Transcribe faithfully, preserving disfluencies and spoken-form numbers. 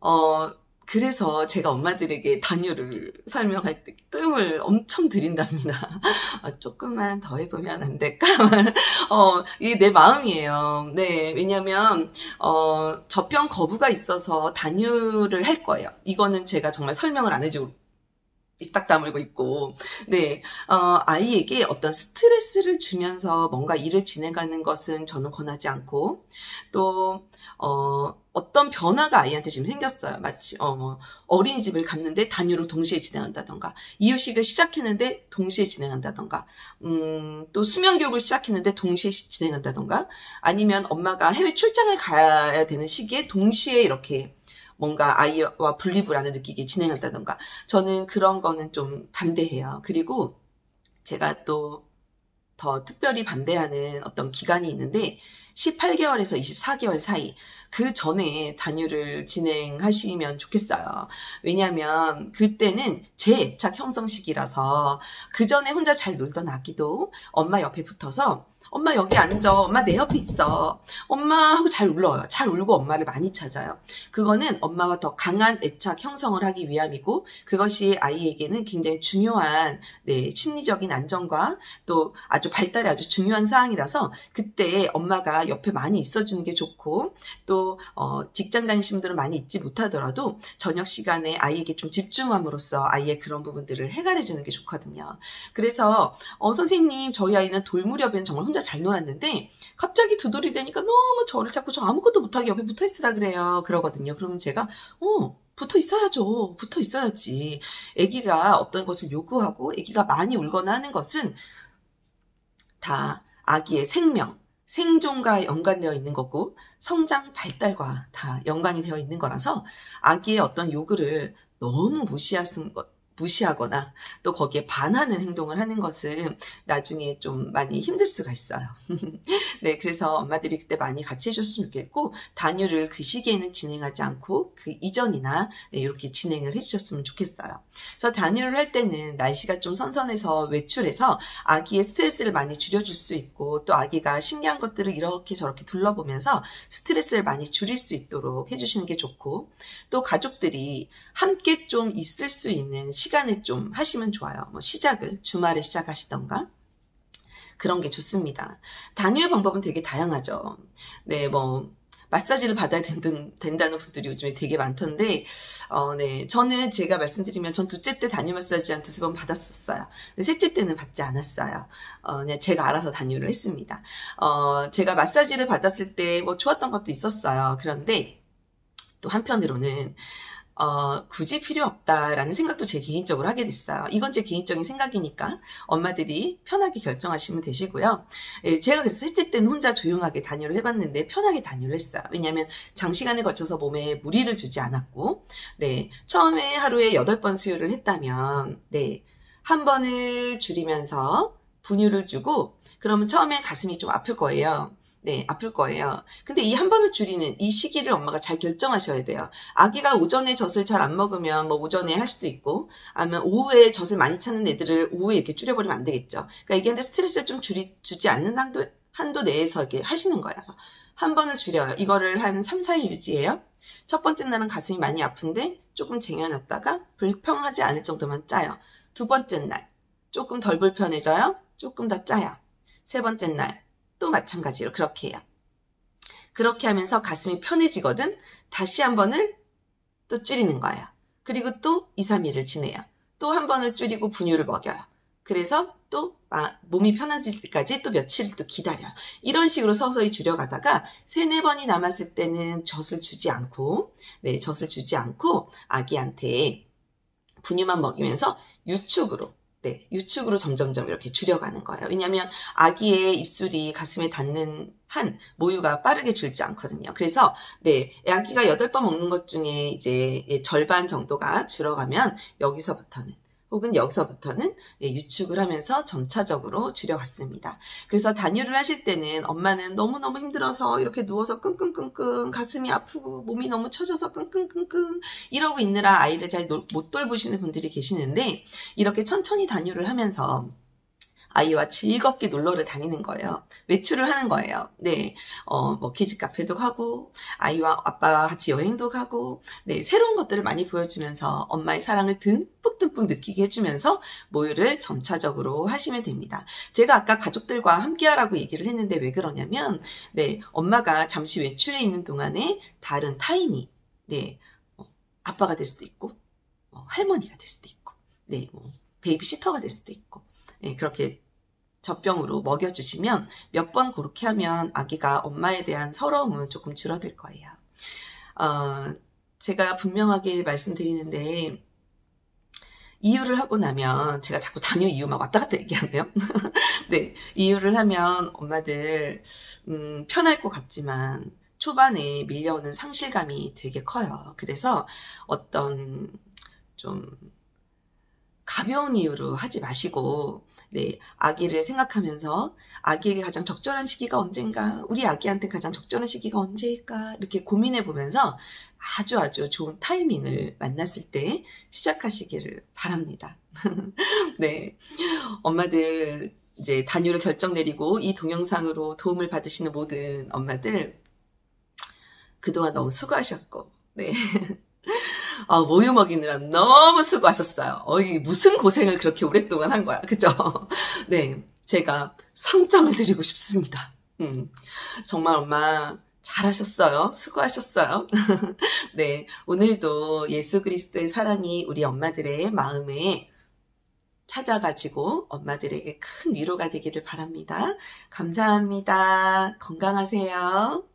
어, 그래서 제가 엄마들에게 단유를 설명할 때 뜸을 엄청 들인답니다. 아, 조금만 더 해보면 안 될까? 어, 이게 내 마음이에요. 네, 왜냐면 어, 저평 거부가 있어서 단유를 할 거예요. 이거는 제가 정말 설명을 안 해주고 입 딱 다물고 있고, 네, 어, 아이에게 어떤 스트레스를 주면서 뭔가 일을 진행하는 것은 저는 권하지 않고, 또 어, 어떤 변화가 아이한테 지금 생겼어요. 마치 어, 어린이집을 갔는데 단유로 동시에 진행한다던가, 이유식을 시작했는데 동시에 진행한다던가, 음, 또 수면교육을 시작했는데 동시에 진행한다던가, 아니면 엄마가 해외 출장을 가야 되는 시기에 동시에 이렇게 뭔가 아이와 분리불안을 느끼게 진행한다던가, 저는 그런 거는 좀 반대해요. 그리고 제가 또 더 특별히 반대하는 어떤 기간이 있는데 십팔 개월에서 이십사 개월 사이, 그 전에 단유를 진행하시면 좋겠어요. 왜냐하면 그때는 제 애착 형성 시기라서 그 전에 혼자 잘 놀던 아기도 엄마 옆에 붙어서 엄마 여기 앉아, 엄마 내 옆에 있어, 엄마 하고 잘 울어요. 잘 울고 엄마를 많이 찾아요. 그거는 엄마와 더 강한 애착 형성을 하기 위함이고, 그것이 아이에게는 굉장히 중요한, 네, 심리적인 안정과 또 아주 발달에 아주 중요한 사항이라서 그때 엄마가 옆에 많이 있어주는 게 좋고, 또 어, 직장 다니심들은 많이 있지 못하더라도 저녁 시간에 아이에게 좀 집중함으로써 아이의 그런 부분들을 해결해주는 게 좋거든요. 그래서 어, 선생님 저희 아이는 돌 무렵엔 정말 혼자 잘 놀았는데 갑자기 두 돌이 되니까 너무 저를 자꾸 저 아무것도 못하게 옆에 붙어 있으라 그래요, 그러거든요. 그러면 제가 어 붙어 있어야죠, 붙어 있어야지. 아기가 어떤 것을 요구하고 아기가 많이 울거나 하는 것은 다 아기의 생명, 생존과 연관되어 있는 거고 성장 발달과 다 연관이 되어 있는 거라서 아기의 어떤 요구를 너무 무시하는 것, 무시하거나 또 거기에 반하는 행동을 하는 것은 나중에 좀 많이 힘들 수가 있어요. 네, 그래서 엄마들이 그때 많이 같이 해줬으면 좋겠고, 단유를 그 시기에는 진행하지 않고 그 이전이나 네, 이렇게 진행을 해주셨으면 좋겠어요. 그래서 단유를 할 때는 날씨가 좀 선선해서 외출해서 아기의 스트레스를 많이 줄여줄 수 있고, 또 아기가 신기한 것들을 이렇게 저렇게 둘러보면서 스트레스를 많이 줄일 수 있도록 해주시는 게 좋고, 또 가족들이 함께 좀 있을 수 있는 시간 시간에 좀 하시면 좋아요. 뭐 시작을 주말에 시작하시던가 그런 게 좋습니다. 단유의 방법은 되게 다양하죠. 네, 뭐 마사지를 받아야 된다는, 된다는 분들이 요즘에 되게 많던데, 어, 네, 저는 제가 말씀드리면 전 둘째 때 단유 마사지 한 두세 번 받았었어요. 셋째 때는 받지 않았어요. 어, 그냥 제가 알아서 단유를 했습니다. 어, 제가 마사지를 받았을 때 뭐 좋았던 것도 있었어요. 그런데 또 한편으로는 어, 굳이 필요 없다라는 생각도 제 개인적으로 하게 됐어요. 이건 제 개인적인 생각이니까 엄마들이 편하게 결정하시면 되시고요. 예, 제가 그래서 셋째 때는 혼자 조용하게 단유를 해봤는데 편하게 단유를 했어요. 왜냐하면 장시간에 걸쳐서 몸에 무리를 주지 않았고, 네, 처음에 하루에 여덟 번 수유를 했다면 네, 한 번을 줄이면서 분유를 주고, 그러면 처음에 가슴이 좀 아플 거예요. 네, 아플 거예요. 근데 이 한 번을 줄이는 이 시기를 엄마가 잘 결정하셔야 돼요. 아기가 오전에 젖을 잘 안 먹으면 뭐 오전에 할 수도 있고, 아니면 오후에 젖을 많이 찾는 애들을 오후에 이렇게 줄여버리면 안 되겠죠. 그러니까 애기한테 스트레스를 좀 줄이, 주지 않는 한도, 한도 내에서 이렇게 하시는 거예요. 그래서 한 번을 줄여요. 이거를 한 삼, 사 일 유지해요. 첫 번째 날은 가슴이 많이 아픈데 조금 쟁여놨다가 불평하지 않을 정도만 짜요. 두 번째 날 조금 덜 불편해져요. 조금 더 짜요. 세 번째 날 또 마찬가지로 그렇게 해요. 그렇게 하면서 가슴이 편해지거든. 다시 한 번을 또 줄이는 거예요. 그리고 또 이, 삼 일을 지내요. 또 한 번을 줄이고 분유를 먹여요. 그래서 또 아, 몸이 편해질 때까지 또 며칠을 또 기다려요. 이런 식으로 서서히 줄여가다가 세네 번이 남았을 때는 젖을 주지 않고, 네, 젖을 주지 않고 아기한테 분유만 먹이면서 유축으로, 네, 유축으로 점점점 이렇게 줄여가는 거예요. 왜냐하면 아기의 입술이 가슴에 닿는 한 모유가 빠르게 줄지 않거든요. 그래서 네, 아기가 여덟 번 먹는 것 중에 이제 절반 정도가 줄어가면 여기서부터는, 혹은 여기서부터는 유축을 하면서 점차적으로 줄여갔습니다. 그래서 단유를 하실 때는 엄마는 너무너무 힘들어서 이렇게 누워서 끙끙끙끙, 가슴이 아프고 몸이 너무 처져서 끙끙끙끙 이러고 있느라 아이를 잘 못 돌보시는 분들이 계시는데, 이렇게 천천히 단유를 하면서 아이와 즐겁게 놀러를 다니는 거예요. 외출을 하는 거예요. 네, 어, 뭐 키즈 카페도 가고 아이와 아빠와 같이 여행도 가고, 네, 새로운 것들을 많이 보여주면서 엄마의 사랑을 듬뿍듬뿍 느끼게 해주면서 모유를 점차적으로 하시면 됩니다. 제가 아까 가족들과 함께하라고 얘기를 했는데 왜 그러냐면, 네, 엄마가 잠시 외출해 있는 동안에 다른 타인이, 네, 아빠가 될 수도 있고, 뭐 할머니가 될 수도 있고, 네, 뭐 베이비시터가 될 수도 있고, 네, 그렇게 젖병으로 먹여주시면 몇 번 그렇게 하면 아기가 엄마에 대한 서러움은 조금 줄어들 거예요. 어, 제가 분명하게 말씀드리는데, 이유를 하고 나면, 제가 자꾸 자녀 이유만 왔다 갔다 얘기하네요. 네, 이유를 하면 엄마들 음, 편할 것 같지만 초반에 밀려오는 상실감이 되게 커요. 그래서 어떤 좀 가벼운 이유로 하지 마시고, 네, 아기를 생각하면서 아기에게 가장 적절한 시기가 언젠가, 우리 아기한테 가장 적절한 시기가 언제일까 이렇게 고민해 보면서 아주 아주 좋은 타이밍을 만났을 때 시작하시기를 바랍니다. 네, 엄마들 이제 단유로 결정 내리고 이 동영상으로 도움을 받으시는 모든 엄마들 그동안 너무 수고하셨고, 네. 아, 모유 먹이느라 너무 수고하셨어요. 어이, 무슨 고생을 그렇게 오랫동안 한 거야. 그죠? 네. 제가 상장을 드리고 싶습니다. 음, 정말 엄마 잘하셨어요. 수고하셨어요. 네. 오늘도 예수 그리스도의 사랑이 우리 엄마들의 마음에 찾아가지고 엄마들에게 큰 위로가 되기를 바랍니다. 감사합니다. 건강하세요.